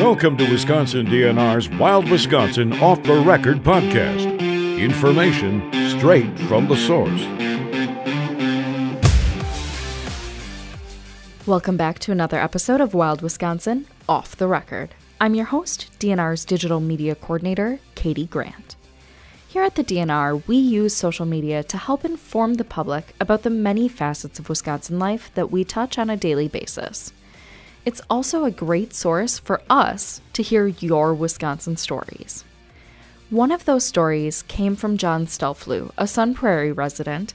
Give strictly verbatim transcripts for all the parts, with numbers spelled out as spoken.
Welcome to Wisconsin D N R's Wild Wisconsin Off The Record Podcast. Information straight from the source. Welcome back to another episode of Wild Wisconsin Off The Record. I'm your host, D N R's Digital Media Coordinator, Katie Grant. Here at the D N R, we use social media to help inform the public about the many facets of Wisconsin life that we touch on a daily basis. It's also a great source for us to hear your Wisconsin stories. One of those stories came from John Stellflue, a Sun Prairie resident,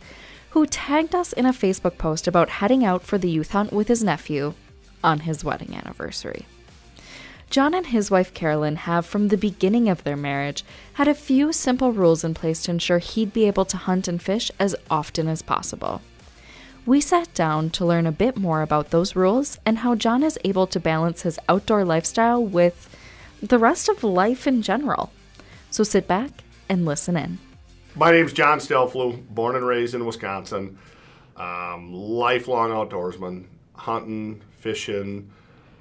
who tagged us in a Facebook post about heading out for the youth hunt with his nephew on his wedding anniversary. John and his wife Carolyn have, from the beginning of their marriage, had a few simple rules in place to ensure he'd be able to hunt and fish as often as possible. We sat down to learn a bit more about those rules and how John is able to balance his outdoor lifestyle with the rest of life in general. So sit back and listen in. My name's John Stellflue, born and raised in Wisconsin. Um, lifelong outdoorsman, hunting, fishing,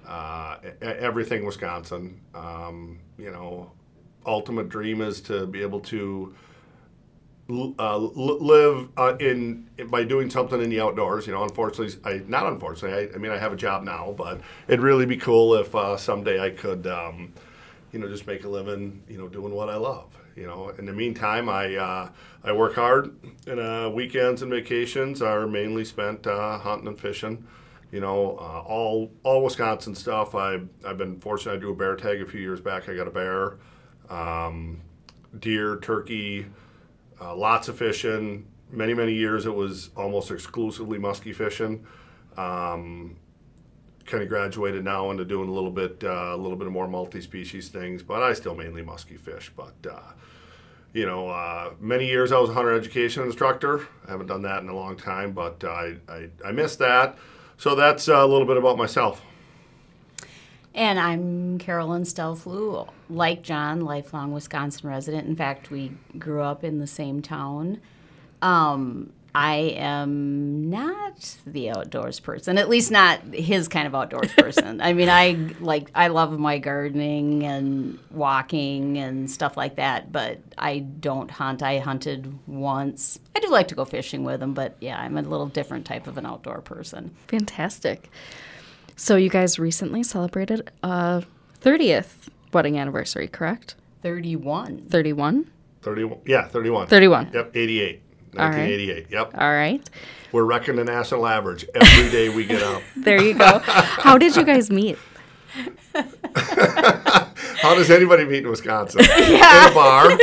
uh, everything Wisconsin. Um, you know, ultimate dream is to be able to Uh, live uh, in, by doing something in the outdoors. You know, unfortunately, I not unfortunately, I, I mean, I have a job now, but it'd really be cool if uh, someday I could, um, you know, just make a living, you know, doing what I love. You know, in the meantime, I uh, I work hard, and uh, weekends and vacations are mainly spent uh, hunting and fishing. You know, uh, all all Wisconsin stuff. I I've been fortunate. I drew a bear tag a few years back. I got a bear, um, deer, turkey. Uh, lots of fishing. Many, many years it was almost exclusively musky fishing. Um, kind of graduated now into doing a little bit, uh, a little bit of more multi-species things, but I still mainly musky fish. But uh, you know, uh, many years I was a hunter education instructor. I haven't done that in a long time, but I, I, I missed that. So that's a little bit about myself. And I'm Carolyn Stellflue, like John, lifelong Wisconsin resident. In fact, we grew up in the same town. Um, I am not the outdoors person, at least not his kind of outdoors person. I mean, I like I love my gardening and walking and stuff like that, but I don't hunt. I hunted once. I do like to go fishing with him, but yeah, I'm a little different type of an outdoor person. Fantastic. So you guys recently celebrated a thirtieth wedding anniversary, correct? Thirty-one. Thirty-one. Thirty-one. Yeah, thirty-one. Thirty-one. Yep. Eighty-eight. Nineteen eighty-eight. Yep. All right. We're wrecking the national average every day we get up. There you go. How did you guys meet? How does anybody meet in Wisconsin? Yeah. In a bar.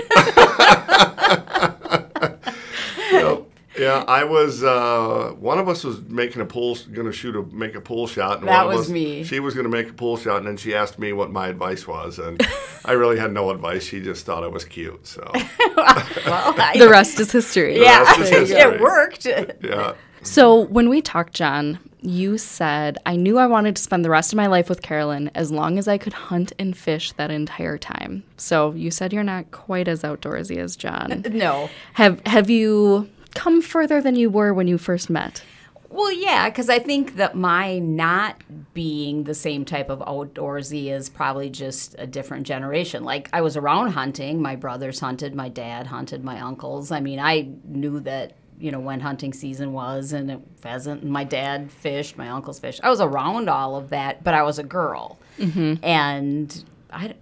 Yep. Yeah, I was. Uh, one of us was making a pool, gonna shoot a make a pool shot, and that one of was us, me. She was gonna make a pool shot, and then she asked me what my advice was, and I really had no advice. She just thought I was cute. So well, the rest is history. Yeah, is history. It worked. Yeah. So when we talked, John, you said I knew I wanted to spend the rest of my life with Carolyn as long as I could hunt and fish that entire time. So you said you're not quite as outdoorsy as John. No. Have Have you come further than you were when you first met? Well, yeah, because I think that my not being the same type of outdoorsy is probably just a different generation. Like, I was around hunting. My brothers hunted. My dad hunted. My uncles. I mean, I knew that, you know, when hunting season was and it pheasant, and my dad fished. My uncles fished. I was around all of that, but I was a girl. Mm-hmm. And I,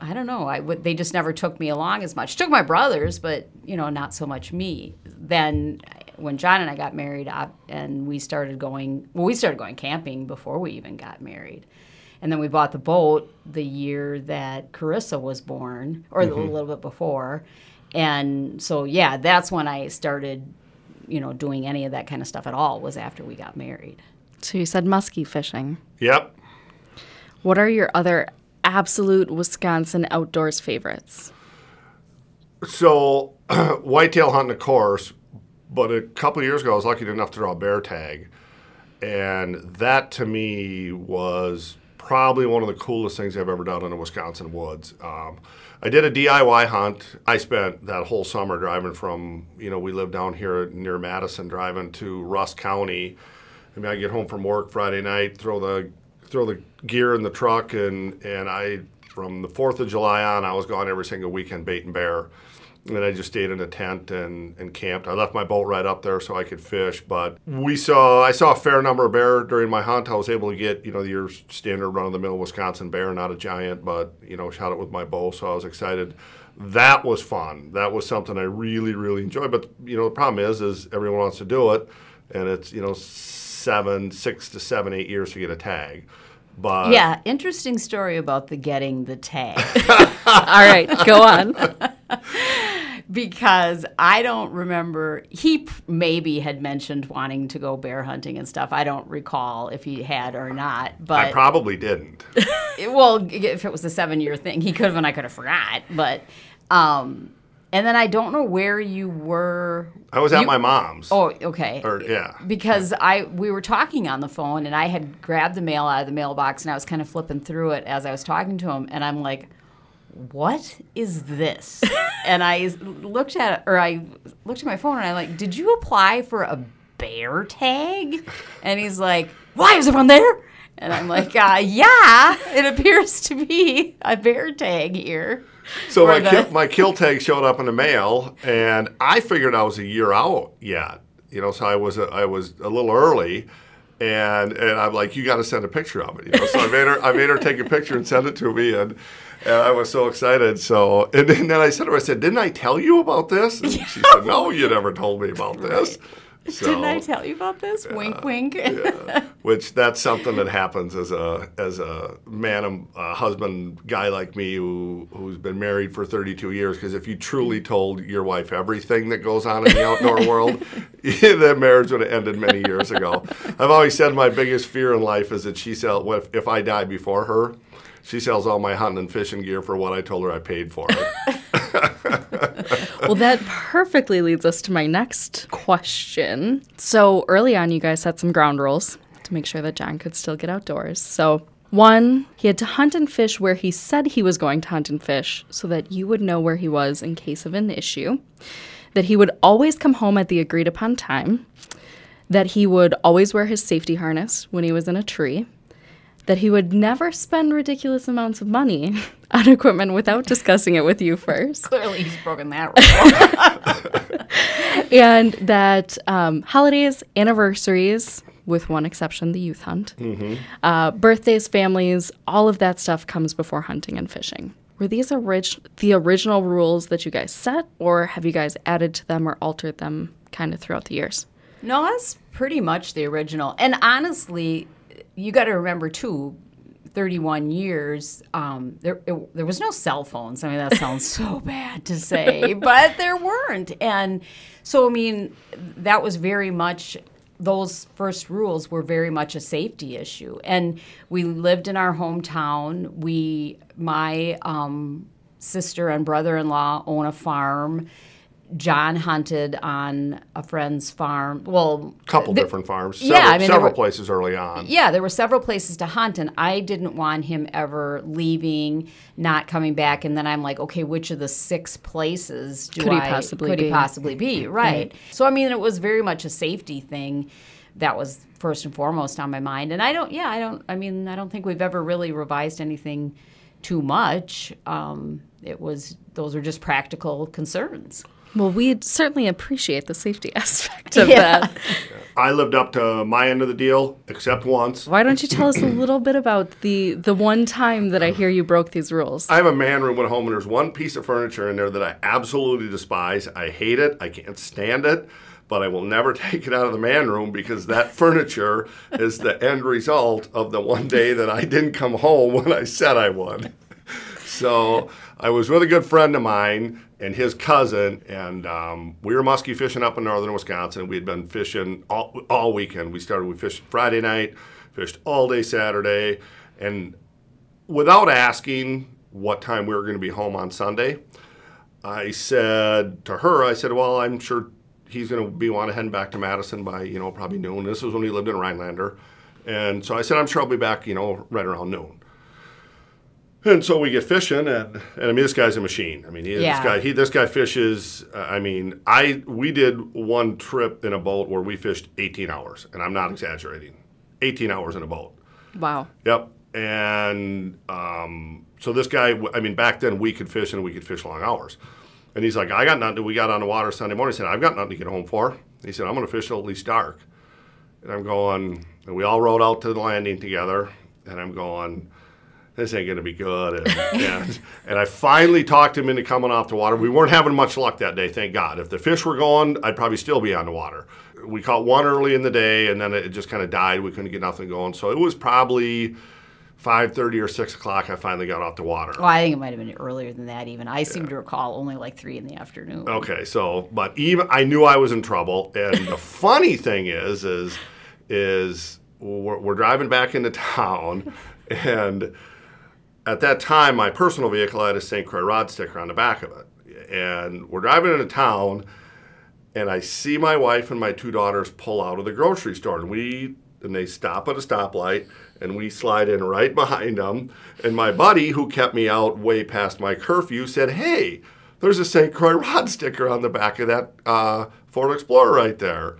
I don't know. I would, they just never took me along as much. Took my brothers, but, you know, not so much me. Then when John and I got married I, and we started going, well, we started going camping before we even got married. And then we bought the boat the year that Carissa was born, or mm-hmm. a little bit before. And so, yeah, that's when I started, you know, doing any of that kind of stuff at all was after we got married. So you said musky fishing. Yep. What are your other absolute Wisconsin outdoors favorites? So, whitetail hunting, of course, but a couple of years ago I was lucky enough to draw a bear tag, and that to me was probably one of the coolest things I've ever done in the Wisconsin woods. Um, I did a D I Y hunt. I spent that whole summer driving from, you know, we live down here near Madison, driving to Russ County. I mean, I get home from work Friday night, throw the throw the gear in the truck, and and I, from the fourth of July on, I was gone every single weekend bait and bear. And I just stayed in a tent and, and camped. I left my boat right up there so I could fish, but we saw, I saw a fair number of bear during my hunt. I was able to get, you know, your standard run-of-the-mill Wisconsin bear, not a giant, but, you know, shot it with my bow, so I was excited. That was fun. That was something I really, really enjoyed, but, you know, the problem is, is everyone wants to do it, and it's, you know, seven, six to seven, eight years to get a tag. But yeah, interesting story about the getting the tag. All right, go on. Because I don't remember, he maybe had mentioned wanting to go bear hunting and stuff. I don't recall if he had or not. But I probably didn't. It, well, if it was a seven-year thing, he could have and I could have forgot. But, um, and then I don't know where you were. I was at you, my mom's. Oh, okay. Or, yeah. Because yeah. I we were talking on the phone, and I had grabbed the mail out of the mailbox, and I was kind of flipping through it as I was talking to him, and I'm like, what is this? And I looked at it, or I looked at my phone, and I'm like, did you apply for a bear tag? And he's like, why is it on there? And I'm like, uh, yeah, it appears to be a bear tag here. So my, the... kill, my kill tag showed up in the mail, and I figured I was a year out yet, you know, so I was a, I was a little early. And and I'm like, you got to send a picture of it, you know. So I made her, I made her take a picture and send it to me, and, and I was so excited. So and, and then I said to her, I said, didn't I tell you about this? And yeah. She said, no, you never told me about this. Right. So, didn't I tell you about this? Yeah, wink, wink. Yeah. Which that's something that happens as a as a man, a husband guy like me who who's been married for thirty-two years. Because if you truly told your wife everything that goes on in the outdoor world, that marriage would have ended many years ago. I've always said my biggest fear in life is that she sell, if, if I die before her, she sells all my hunting and fishing gear for what I told her I paid for it. Well, that perfectly leads us to my next question. So early on, you guys had some ground rules to make sure that John could still get outdoors. So one, he had to hunt and fish where he said he was going to hunt and fish so that you would know where he was in case of an issue. That he would always come home at the agreed upon time, that he would always wear his safety harness when he was in a tree, that he would never spend ridiculous amounts of money on equipment without discussing it with you first. Clearly he's broken that rule. And that um, holidays, anniversaries, with one exception, the youth hunt, mm-hmm. uh, birthdays, families, all of that stuff comes before hunting and fishing. Were these orig- the original rules that you guys set, or have you guys added to them or altered them kind of throughout the years? No, that's pretty much the original. And honestly, you got to remember, too, thirty-one years, um, there, it, there was no cell phones. I mean, that sounds so bad to say, but there weren't. And so, I mean, that was very much... those first rules were very much a safety issue. And we lived in our hometown. We, my um, sister and brother-in-law own a farm. John hunted on a friend's farm. Well, a couple the, different farms. Several, yeah, I mean, several were, places early on. Yeah, there were several places to hunt, and I didn't want him ever leaving, not coming back. And then I'm like, okay, which of the six places do could I, he possibly could be? he possibly be? Right. Mm-hmm. So I mean, it was very much a safety thing. That was first and foremost on my mind. And I don't. Yeah, I don't. I mean, I don't think we've ever really revised anything too much. Um, it was those are just practical concerns. Well, we certainly appreciate the safety aspect of yeah. that. I lived up to my end of the deal, except once. Why don't you tell us a little bit about the the one time that I hear you broke these rules? I have a man room at home, and there's one piece of furniture in there that I absolutely despise. I hate it. I can't stand it. But I will never take it out of the man room because that furniture is the end result of the one day that I didn't come home when I said I would. So I was with a good friend of mine and his cousin, and um, we were musky fishing up in northern Wisconsin. We had been fishing all, all weekend. We started, we fished Friday night, fished all day Saturday, and without asking what time we were going to be home on Sunday, I said to her, I said, well, I'm sure he's going to be want to head back to Madison by, you know, probably noon. This was when he lived in Rhinelander. And so I said, I'm sure I'll be back, you know, right around noon. And so we get fishing, and, and I mean, this guy's a machine. I mean, he, yeah. this guy he this guy fishes. Uh, I mean, I we did one trip in a boat where we fished eighteen hours, and I'm not exaggerating, eighteen hours in a boat. Wow. Yep. And um, so this guy, I mean, back then we could fish and we could fish long hours. And he's like, I got nothing. We got on the water Sunday morning. He said, I've got nothing to get home for. He said, I'm going to fish till at least dark. And I'm going, and we all rode out to the landing together. And I'm going, this ain't going to be good. And, and, and I finally talked him into coming off the water. We weren't having much luck that day, thank God. If the fish were gone, I'd probably still be on the water. We caught one early in the day, and then it just kind of died. We couldn't get nothing going. So it was probably five thirty or six o'clock I finally got off the water. Well, I think it might have been earlier than that even. I yeah. seem to recall only like three in the afternoon. Okay, so, but even I knew I was in trouble. And the funny thing is, is, is we're, we're driving back into town, and at that time, my personal vehicle had a Saint Croix rod sticker on the back of it. And we're driving into town, and I see my wife and my two daughters pull out of the grocery store, and we and they stop at a stoplight, and we slide in right behind them. And my buddy, who kept me out way past my curfew, said, hey, there's a Saint Croix rod sticker on the back of that uh, Ford Explorer right there.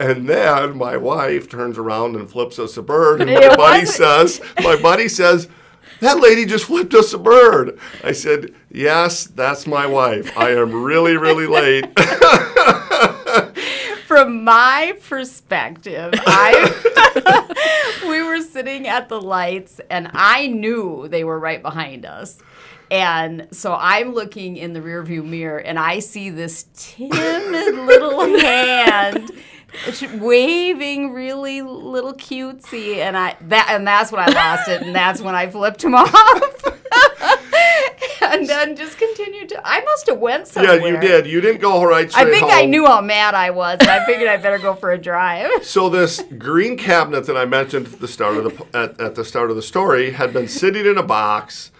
And then my wife turns around and flips us a bird, and my buddy says, my buddy says, that lady just flipped us a bird. I said, yes, that's my wife. I am really, really late. From my perspective, I we were sitting at the lights, and I knew they were right behind us. And so I'm looking in the rearview mirror, and I see this timid little hand waving really little cutesy, and I that and that's when I lost it, and that's when I flipped him off. And then just continued to. I must have went somewhere. Yeah, you did. You didn't go right straight I think home. I knew how mad I was, and I figured I better go for a drive. So this green cabinet that I mentioned at the start of the at, at the start of the story had been sitting in a box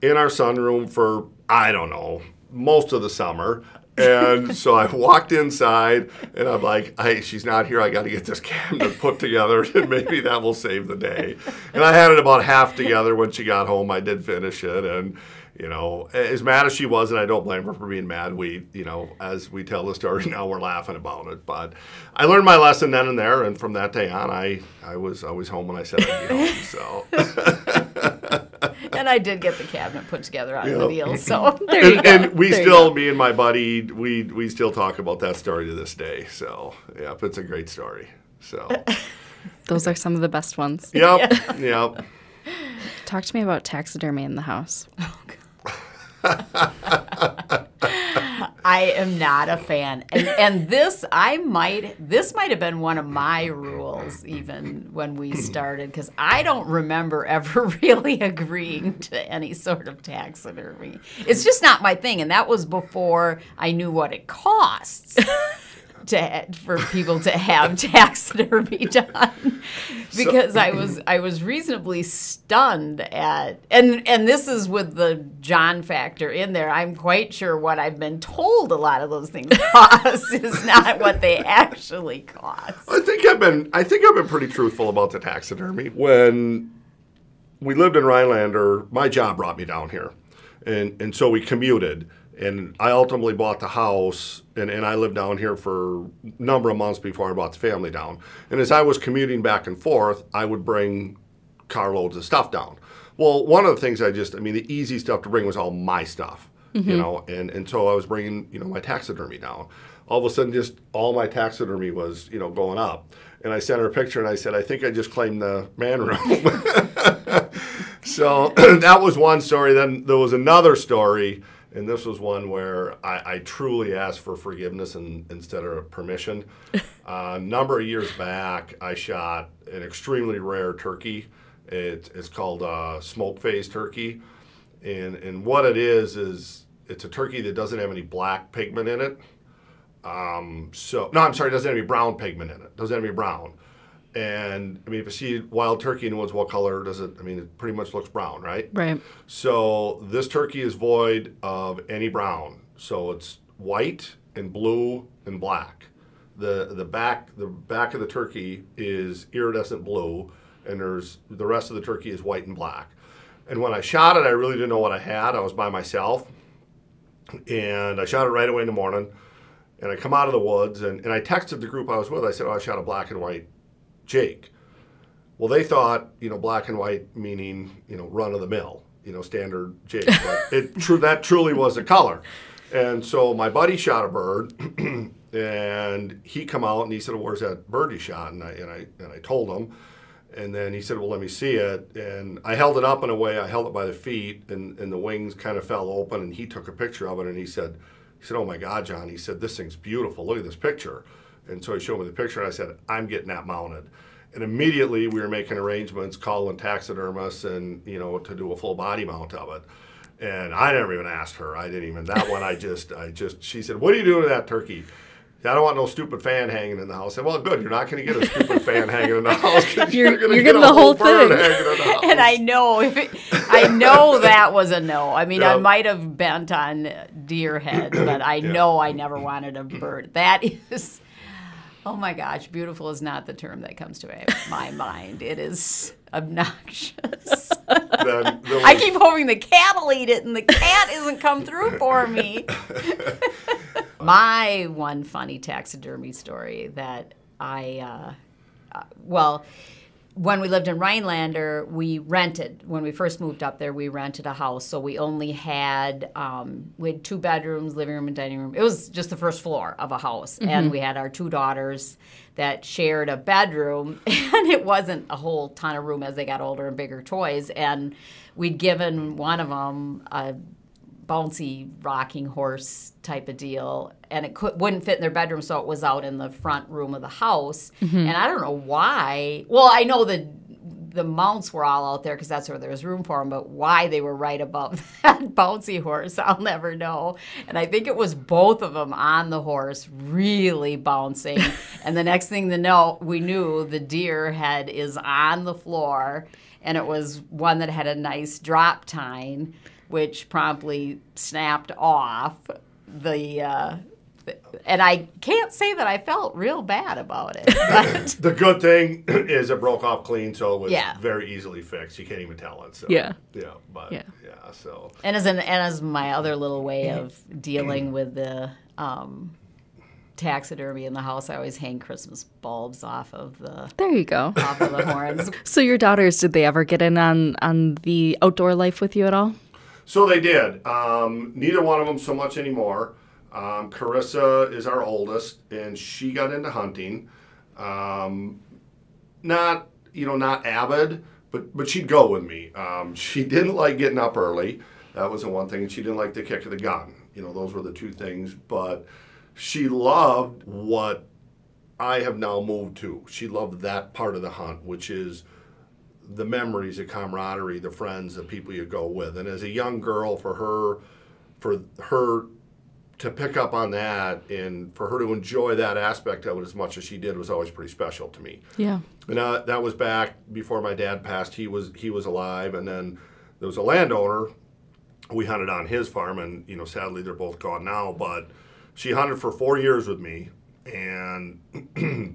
in our sunroom for I don't know most of the summer. And so I walked inside, and I'm like, hey, she's not here. I got to get this cabinet put together, and maybe that will save the day. And I had it about half together when she got home. I did finish it, and, you know, as mad as she was, and I don't blame her for being mad, we, you know, as we tell the story now, we're laughing about it. But I learned my lesson then and there, and from that day on, I, I was always home when I said I'd be home, so... And I did get the cabinet put together on yep. the deal, so there you go. And, and we there still, me and my buddy, we we still talk about that story to this day. So, yeah, it's a great story. So, those are some of the best ones. Yep, yeah. yep. Talk to me about taxidermy in the house. Oh, God. I am not a fan. And, and this, I might, this might have been one of my rules even when we started, because I don't remember ever really agreeing to any sort of taxidermy. It's just not my thing. And that was before I knew what it costs to, for people to have taxidermy done. Because so. I was I was reasonably stunned at, and, and this is with the John factor in there. I'm quite sure what I've been told a lot of those things cost is not what they actually cost. I think I've been I think I've been pretty truthful about the taxidermy. When we lived in Rhinelander, my job brought me down here, and and so we commuted. And I ultimately bought the house, and, and I lived down here for a number of months before I brought the family down. And as I was commuting back and forth, I would bring carloads of stuff down. Well, one of the things I just, I mean, the easy stuff to bring was all my stuff, mm-hmm. you know, and, and so I was bringing, you know, my taxidermy down. All of a sudden, just all my taxidermy was, you know, going up. And I sent her a picture, and I said, I think I just claimed the man room. So that was one story. Then there was another story. And this was one where I, I truly asked for forgiveness and, instead of permission. Uh, a number of years back, I shot an extremely rare turkey. It, it's called a smoke phase turkey. And, and what it is, is it's a turkey that doesn't have any black pigment in it. Um, so No, I'm sorry, it doesn't have any brown pigment in it. It doesn't have any brown. And, I mean, if you see wild turkey in the woods, what color does it, I mean, it pretty much looks brown, right? Right. So this turkey is void of any brown. So it's white and blue and black. The the back the back of the turkey is iridescent blue, and there's the rest of the turkey is white and black. And when I shot it, I really didn't know what I had. I was by myself. And I shot it right away in the morning. And I come out of the woods, and, and I texted the group I was with. I said, oh, I shot a black and white Jake. Well, they thought, you know, black and white meaning, you know, run of the mill, you know, standard jig. But it true that truly was a color. And so my buddy shot a bird, and he come out and he said, well, "Where's that bird you shot?" And I and I and I told him, and then he said, "Well, let me see it." And I held it up in a way. I held it by the feet, and and the wings kind of fell open. And he took a picture of it, and he said, "He said, oh my God, John," he said, "this thing's beautiful. Look at this picture." And so he showed me the picture, and I said, "I'm getting that mounted." And immediately we were making arrangements, calling taxidermists, and you know, to do a full body mount of it. And I never even asked her. I didn't even that one. I just, I just. She said, "What are you doing to that turkey?" I don't want no stupid fan hanging in the house. I said, "Well, good. You're not going to get a stupid fan hanging in the house. You're, you're going to get the a whole thing hanging in the house." And I know, if it, I know that was a no. I mean, yeah. I might have bent on deer head, but I yeah. know I never wanted a bird. That is. Oh my gosh, beautiful is not the term that comes to my mind. It is obnoxious. Then, then I keep hoping the cat'll eat it and the cat isn't come through for me. My one funny taxidermy story that I, uh, uh, well, when we lived in Rhinelander, we rented, when we first moved up there, we rented a house. So we only had, um, we had two bedrooms, living room and dining room. It was just the first floor of a house. Mm-hmm. And we had our two daughters that shared a bedroom. And it wasn't a whole ton of room as they got older and bigger toys. And we'd given one of them a bouncy rocking horse type of deal, and it could, wouldn't fit in their bedroom, so it was out in the front room of the house. Mm-hmm. And I don't know why. Well, I know the the mounts were all out there because that's where there was room for them, but why they were right above that bouncy horse, I'll never know. And I think it was both of them on the horse really bouncing. And the next thing to know, we knew the deer head is on the floor, and it was one that had a nice drop tine, which promptly snapped off the, uh, the, and I can't say that I felt real bad about it. But. The good thing is it broke off clean, so it was yeah. very easily fixed. You can't even tell it. So, yeah. Yeah. But yeah. yeah. So. And as an and as my other little way of dealing with the um, taxidermy in the house, I always hang Christmas bulbs off of the. There you go. Off of the horns. So your daughters, did they ever get in on on the outdoor life with you at all? So they did. Um, neither one of them so much anymore. Um, Carissa is our oldest, and she got into hunting. Um, not, you know, not avid, but, but she'd go with me. Um, she didn't like getting up early. That was the one thing. And she didn't like the kick of the gun. You know, those were the two things. But she loved what I have now moved to. She loved that part of the hunt, which is the memories, the camaraderie, the friends, the people you go with. And as a young girl, for her for her to pick up on that and for her to enjoy that aspect of it as much as she did was always pretty special to me. Yeah. And uh, that was back before my dad passed. He was he was alive, and then there was a landowner. We hunted on his farm, and you know, sadly they're both gone now, but she hunted for four years with me, and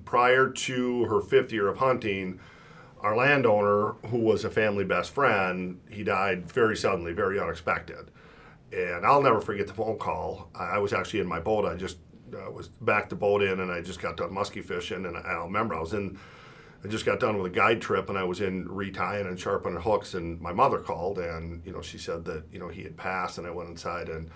prior to her fifth year of hunting, our landowner, who was a family best friend, he died very suddenly, very unexpected. And I'll never forget the phone call. I was actually in my boat. I just uh, was backed the boat in, and I just got done musky fishing. And I remember I was in, I just got done with a guide trip, and I was in retying and sharpening hooks. And my mother called, and you know, she said that you know he had passed. And I went inside, and,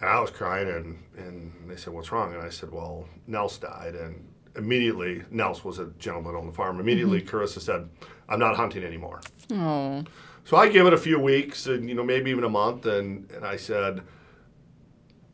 and I was crying. And and they said, "What's wrong?" And I said, "Well, Nels died." And immediately, Nels was a gentleman on the farm. Immediately, mm-hmm. Carissa said, "I'm not hunting anymore." Aww. So I gave it a few weeks, and you know, maybe even a month, and, and I said,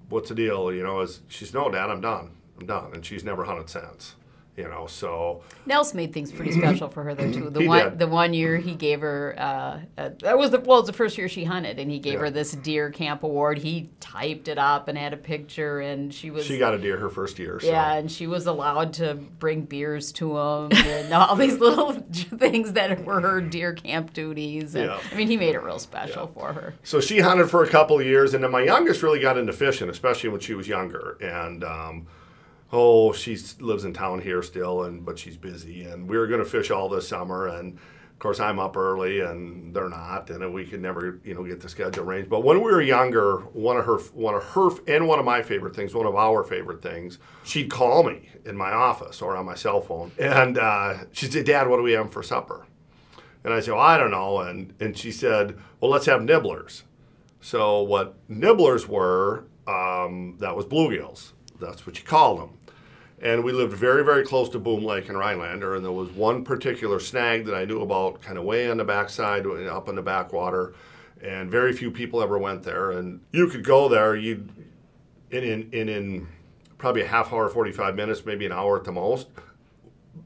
"What's the deal?" You know, as she said, "No, Dad, I'm done. I'm done." And she's never hunted since. You know, so Nels made things pretty special for her though too. The he one, did. the one year he gave her uh, a, that was the well, it was the first year she hunted, and he gave yeah. her this deer camp award. He typed it up and had a picture, and she was she got a deer her first year. So. Yeah, and she was allowed to bring beers to him and all these little things that were her deer camp duties. And, yeah. I mean, he made it real special yeah. for her. So she hunted for a couple of years, and then my youngest really got into fishing, especially when she was younger, and. Um, Oh, she lives in town here still, and but she's busy. And we were going to fish all this summer, and Of course, I'm up early and they're not, and we could never, you know, get the schedule arranged. But when we were younger, one of her, one of her, and one of my favorite things, one of our favorite things, she'd call me in my office or on my cell phone, and uh, she'd say, "Dad, what are we having for supper?" And I said, "Well, I don't know." And and she said, "Well, let's have nibblers." So what nibblers were, um, that was bluegills. That's what you called them. And we lived very, very close to Boom Lake and Rhinelander, and there was one particular snag that I knew about kind of way on the backside, up in the backwater, and very few people ever went there. And you could go there, you'd, in, in, in, in probably a half hour, forty-five minutes, maybe an hour at the most,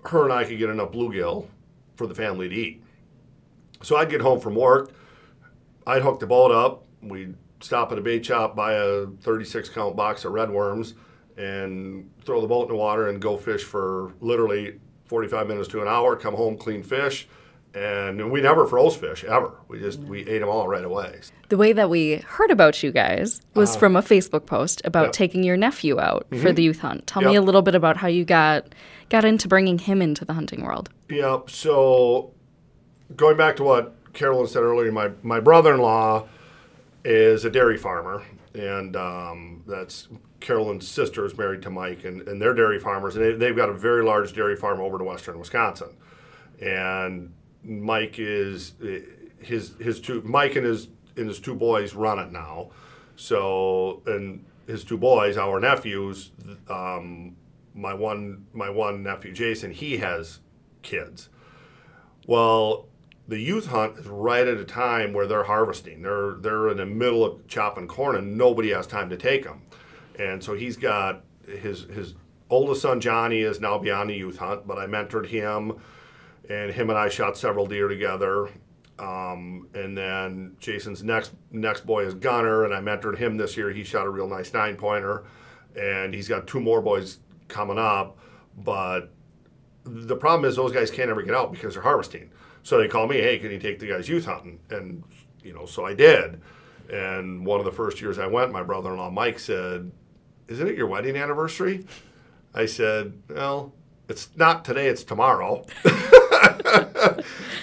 her and I could get enough bluegill for the family to eat. So I'd get home from work, I'd hook the boat up, we'd stop at a bait shop, buy a thirty-six count box of red worms, and throw the boat in the water and go fish for literally forty-five minutes to an hour, come home, clean fish. And we never froze fish, ever. We just, we ate them all right away. The way that we heard about you guys was uh, from a Facebook post about yep. taking your nephew out mm-hmm. for the youth hunt. Tell yep. me a little bit about how you got, got into bringing him into the hunting world. Yep, so going back to what Carolyn said earlier, my, my brother-in-law is a dairy farmer, and um, that's... Carolyn's sister is married to Mike, and, and they're dairy farmers, and they, they've got a very large dairy farm over to western Wisconsin. And Mike is his his two Mike and his and his two boys run it now. So and his two boys, our nephews, um, my one my one nephew Jason, he has kids. Well, the youth hunt is right at a time where they're harvesting. They're they're in the middle of chopping corn, and nobody has time to take them. And so he's got his his oldest son, Johnny, is now beyond the youth hunt, but I mentored him, and him and I shot several deer together. Um, and then Jason's next next boy is Gunnar, and I mentored him this year. He shot a real nice nine-pointer, and he's got two more boys coming up. But the problem is those guys can't ever get out because they're harvesting. So they call me, "Hey, can you take the guys youth hunting?" And, you know, so I did. And one of the first years I went, my brother-in-law, Mike, said, "Isn't it your wedding anniversary?" I said, "Well, it's not today, it's tomorrow."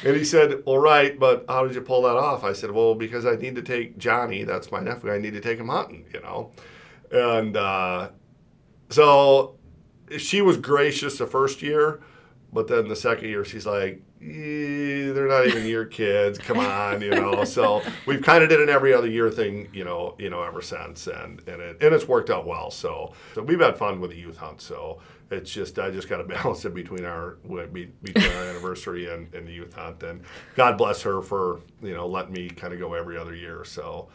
And he said, "All right, but how did you pull that off?" I said, "Well, because I need to take Johnny, that's my nephew, I need to take him hunting, you know." And uh, so she was gracious the first year, but then the second year she's like, "Eh, they're not even your kids, come on," you know. So we've kind of did an every other year thing, you know, you know, ever since, and and it and it's worked out well. So, so we've had fun with the youth hunt. So it's just I just got to balance it between our between our anniversary and, and the youth hunt. And God bless her for, you know, letting me kind of go every other year. So.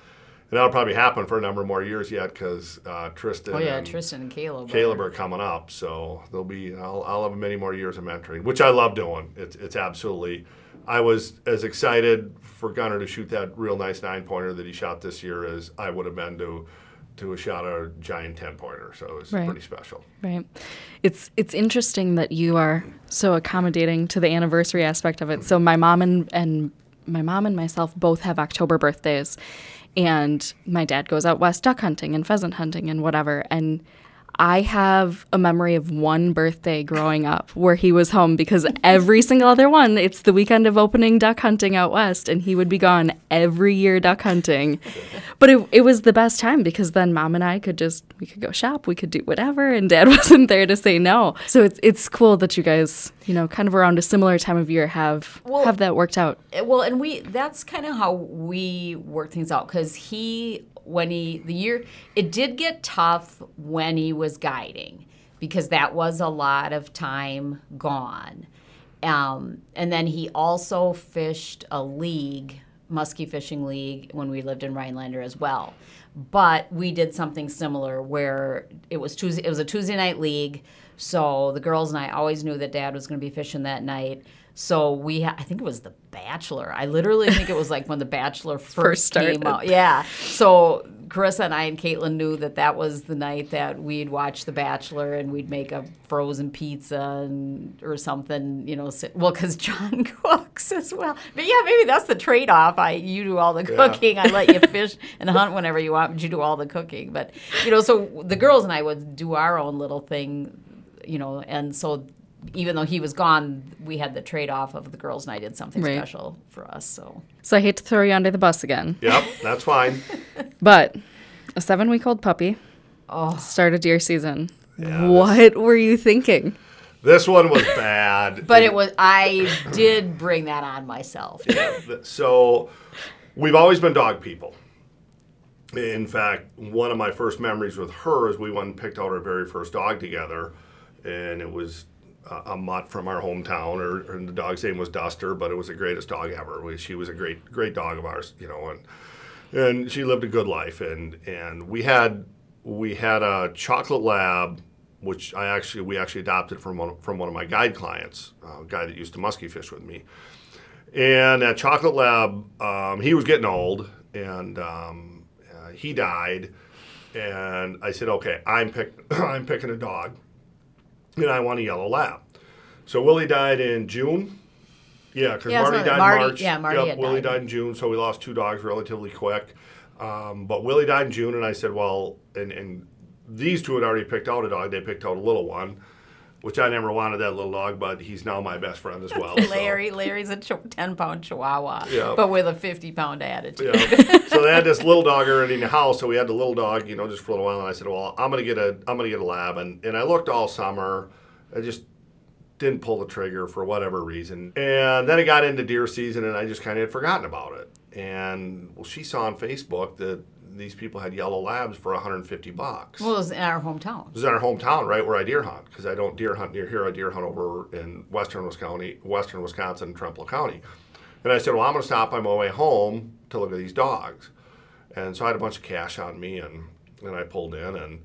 And that'll probably happen for a number more years yet, because uh, Tristan, oh, yeah, and Tristan and Caleb, Caleb are coming up. So there'll be I'll, I'll have many more years of mentoring, which I love doing. It's it's absolutely. I was as excited for Gunnar to shoot that real nice nine pointer that he shot this year as I would have been to to a shot a giant ten pointer. So it was right. pretty special. Right. It's it's interesting that you are so accommodating to the anniversary aspect of it. So my mom and and my mom and myself both have October birthdays. And my dad goes out west duck hunting and pheasant hunting and whatever. And I have a memory of one birthday growing up where he was home, because every single other one, it's the weekend of opening duck hunting out west, and he would be gone every year duck hunting. But it, it was the best time, because then Mom and I could just, we could go shop, we could do whatever, and Dad wasn't there to say no. So it's it's cool that you guys, you know, kind of around a similar time of year have well, have that worked out. Well, and we that's kind of how we work things out, because he... When he, the year, it did get tough when he was guiding, because that was a lot of time gone. Um, and then he also fished a league, musky fishing league, when we lived in Rhinelander as well. But we did something similar where it was Tuesday, it was a Tuesday night league. So the girls and I always knew that Dad was going to be fishing that night. So we, ha I think it was The Bachelor. I literally think it was like when The Bachelor first, first came out. Yeah. So Carissa and I and Caitlin knew that that was the night that we'd watch The Bachelor, and we'd make a frozen pizza and, or something, you know. Well, because John cooks as well. But yeah, maybe that's the trade-off. I You do all the cooking. Yeah. I let you fish and hunt whenever you want, but you do all the cooking. But, you know, so the girls and I would do our own little thing, you know, and so even though he was gone, we had the trade-off of the girls and I did something right. special for us. So. so I hate to throw you under the bus again. Yep, that's fine. But a seven-week-old puppy oh. started deer season. Yeah, what this, were you thinking? This one was bad. But it, it was I did bring that on myself. Yeah, so we've always been dog people. In fact, one of my first memories with her is we went and picked out our very first dog together, and it was a, a mutt from our hometown, or, or the dog's name was Duster, but it was the greatest dog ever. We, she was a great, great dog of ours, you know, and and she lived a good life, and and we had we had a chocolate lab, which I actually we actually adopted from one from one of my guide clients, a guy that used to musky fish with me, and that chocolate lab, um, he was getting old, and um, he died, and I said, okay, I'm, pick, I'm picking a dog, and I want a yellow lab. So Willie died in June. Yeah, because yeah, Marty so died Marty, in March. Yeah, Marty yep, had Willie died. died in June, so we lost two dogs relatively quick. Um, but Willie died in June, and I said, well, and, and these two had already picked out a dog. They picked out a little one, which I never wanted that little dog, but he's now my best friend as well. Larry, so. Larry's a ten-pound chihuahwa, yeah. but with a fifty-pound attitude. Yeah. So they had this little dog already in the house, so we had the little dog, you know, just for a little while, and I said, well, I'm going to get a, I'm going to get a lab, and, and I looked all summer. I just didn't pull the trigger for whatever reason, and then it got into deer season, and I just kind of had forgotten about it, and well, she saw on Facebook that these people had yellow labs for one hundred fifty bucks. Well, it was in our hometown. It was in our hometown, right, where I deer hunt, because I don't deer hunt near here. I deer hunt over in western Wisconsin, western Wisconsin, Trempealeau County. And I said, well, I'm going to stop on my way home to look at these dogs. And so I had a bunch of cash on me, and, and I pulled in, and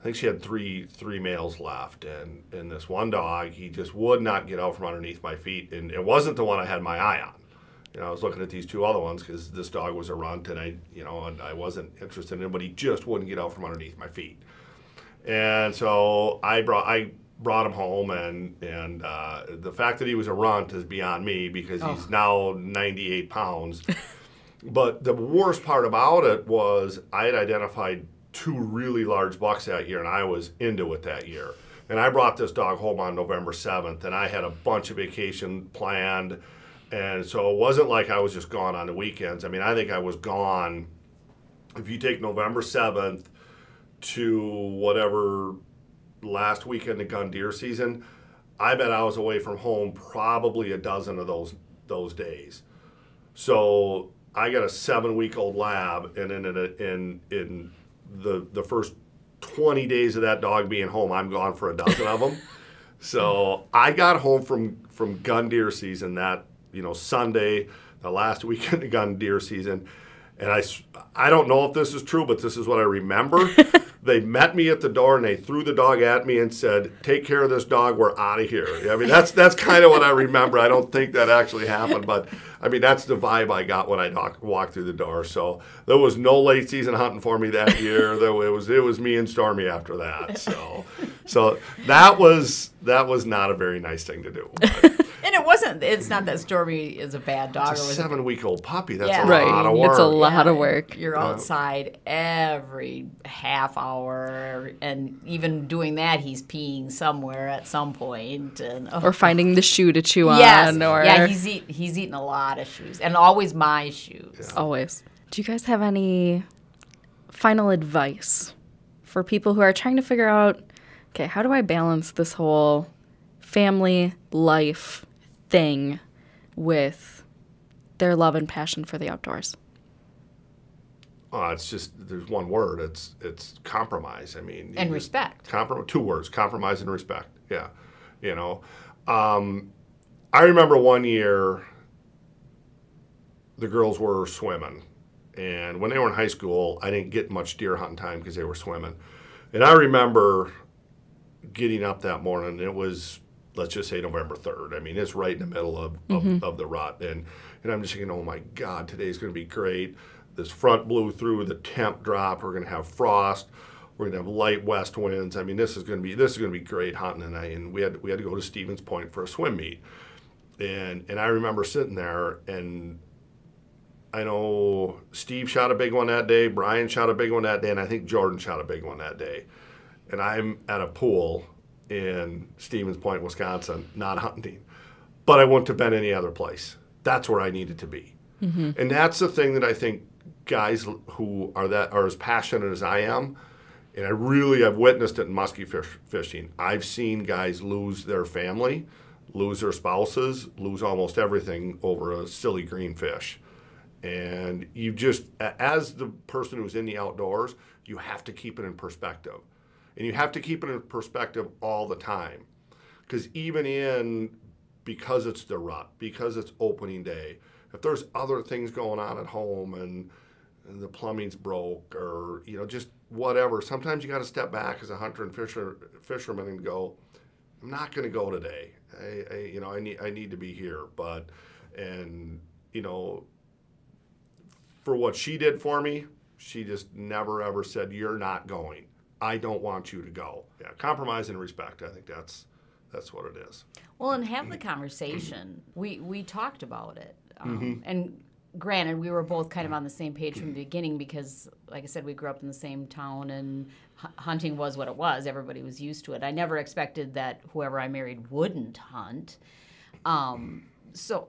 I think she had three three males left. And, and this one dog, he just would not get out from underneath my feet, and it wasn't the one I had my eye on. You know, I was looking at these two other ones because this dog was a runt, and I, you know, and I wasn't interested in him, but he just wouldn't get out from underneath my feet. And so I brought I brought him home, and and uh, the fact that he was a runt is beyond me because he's oh. now ninety-eight pounds. But the worst part about it was I had identified two really large bucks that year, and I was into it that year. And I brought this dog home on November seventh, and I had a bunch of vacation planned. And so it wasn't like I was just gone on the weekends. I mean, I think I was gone, if you take November seventh to whatever last weekend of gun deer season, I bet I was away from home probably a dozen of those those days. So I got a seven-week-old lab, and in, in, in, in the, the first twenty days of that dog being home, I'm gone for a dozen of them. So I got home from, from gun deer season that, you know, Sunday, the last weekend of gun deer season. And I, I don't know if this is true, but this is what I remember. They met me at the door, and they threw the dog at me and said, take care of this dog, we're out of here. I mean, that's that's kind of what I remember. I don't think that actually happened, but I mean, that's the vibe I got when I doc, walked through the door. So there was no late season hunting for me that year. Though it was it was me and Stormy after that. So so that was that was not a very nice thing to do. But, and it wasn't, it's not that Stormy is a bad dog. It's a seven-week-old puppy. That's yeah. a right. lot of work. It's a lot yeah. of work. You're yeah. outside every half hour, and even doing that, he's peeing somewhere at some point. And, oh. Or finding the shoe to chew yes. on. Or... Yeah, he's, eat, he's eaten a lot of shoes, and always my shoes. Yeah. Always. Do you guys have any final advice for people who are trying to figure out, okay, how do I balance this whole family life thing with their love and passion for the outdoors? Oh, it's just, there's one word. It's it's compromise. I mean, and respect. Comprom two words: compromise and respect. Yeah, you know. Um, I remember one year, the girls were swimming, and when they were in high school, I didn't get much deer hunting time because they were swimming, and I remember getting up that morning. It was, let's just say, November third. I mean, it's right in the middle of, of, mm-hmm. of the rut. And, and I'm just thinking, oh, my God, today's going to be great. This front blew through, the temp dropped. We're going to have frost. We're going to have light west winds. I mean, this is going to be this is going to be great hunting. And, I, and we, had, we had to go to Stevens Point for a swim meet. And, and I remember sitting there, and I know Steve shot a big one that day, Brian shot a big one that day, and I think Jordan shot a big one that day. And I'm at a pool in Stevens Point, Wisconsin, not hunting, but I wouldn't have been any other place. That's where I needed to be. Mm-hmm. And that's the thing that I think guys who are that are as passionate as I am, and I really have witnessed it in musky fish, fishing. I've seen guys lose their family, lose their spouses, lose almost everything over a silly green fish. And you just, as the person who's in the outdoors, you have to keep it in perspective. And you have to keep it in perspective all the time. Because even in, because it's the rut, because it's opening day, if there's other things going on at home and, and the plumbing's broke or, you know, just whatever, sometimes you got to step back as a hunter and fisher, fisherman and go, I'm not going to go today. I, I, you know, I need, I need to be here. But, and, you know, for what she did for me, she just never, ever said, you're not going. I don't want you to go. Yeah, compromise and respect. I think that's that's what it is. Well, and have the conversation. we we talked about it. Um, mm-hmm. And granted, we were both kind of on the same page from the beginning because, like I said, we grew up in the same town and hunting was what it was. Everybody was used to it. I never expected that whoever I married wouldn't hunt. Um, so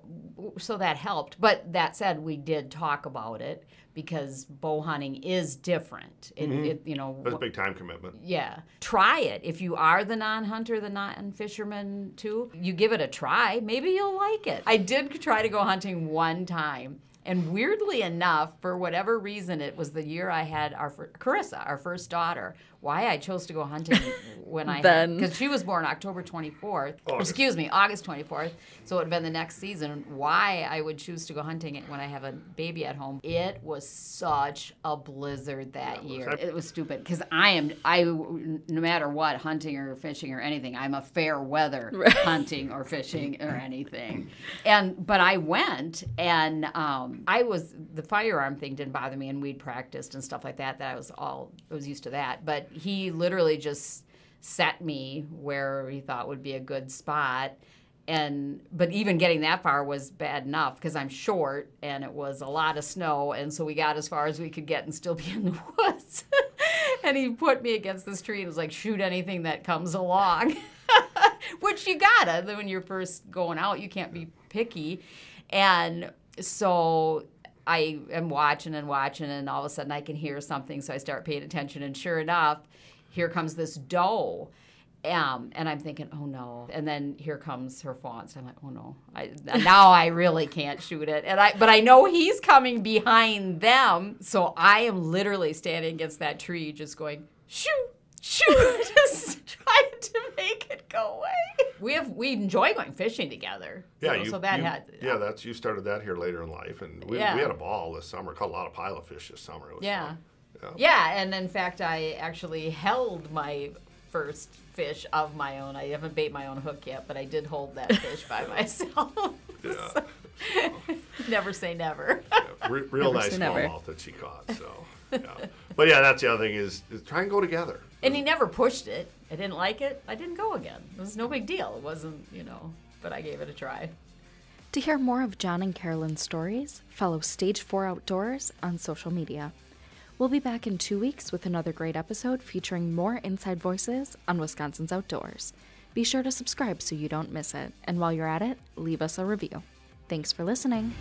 so that helped. But that said, we did talk about it because bow hunting is different. It, mm-hmm. it, you know, that's a big time commitment. Yeah. Try it. If you are the non-hunter, the non-fisherman too, you give it a try. Maybe you'll like it. I did try to go hunting one time. And weirdly enough, for whatever reason, it was the year I had our fir- Carissa, our first daughter. Why I chose to go hunting when I then because she was born October twenty-fourth. August. Excuse me, August twenty-fourth. So it would have been the next season. Why I would choose to go hunting when I have a baby at home? It was such a blizzard that yeah, year. It was, it was stupid because I am I no matter what, hunting or fishing or anything, I'm a fair weather right. hunting or fishing or anything. And but I went and. Um, I was, the firearm thing didn't bother me, and we'd practiced and stuff like that, that I was all, I was used to that. But he literally just set me where he thought would be a good spot. And, but even getting that far was bad enough because I'm short and it was a lot of snow. And so we got as far as we could get and still be in the woods. And he put me against this tree and was like, shoot anything that comes along, which you gotta. When you're first going out, you can't be picky. And so I am watching and watching, and all of a sudden I can hear something, so I start paying attention, and sure enough, here comes this doe. Um, and I'm thinking, oh, no. And then here comes her fawns. I'm like, oh, no. I, now I really can't shoot it. And I, But I know he's coming behind them, so I am literally standing against that tree just going, shoot, shoot, just trying to make it go away. We have we enjoy going fishing together. Yeah, so, you, so that you, had yeah, that's you started that here later in life, and we, yeah. we had a ball this summer. Caught a lot of pilot fish this summer. It was yeah. fun. yeah, yeah, and in fact, I actually held my first fish of my own. I haven't bait my own hook yet, but I did hold that fish by myself. Yeah. So, so. Never say never. Yeah, re real never nice smallmouth that she caught. So. Yeah. But yeah, that's the other thing is, is try and go together. And he never pushed it. I didn't like it. I didn't go again. It was no big deal. It wasn't, you know, but I gave it a try. To hear more of John and Carolyn's stories, follow Stage four Outdoors on social media. We'll be back in two weeks with another great episode featuring more inside voices on Wisconsin's outdoors. Be sure to subscribe so you don't miss it. And while you're at it, leave us a review. Thanks for listening.